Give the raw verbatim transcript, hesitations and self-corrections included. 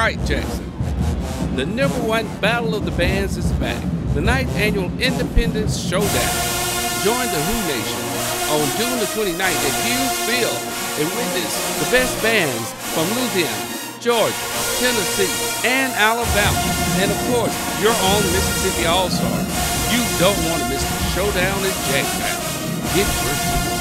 right, Jackson. The number one battle of the bands is back. The ninth annual Independence Showdown. Join the Who Nation on June the twenty-ninth at Hughes Field and witness the best bands from Louisiana, Georgia, Tennessee, and Alabama. And of course, your own Mississippi All-Star. You don't want to miss the showdown at Jackson. Get your tickets.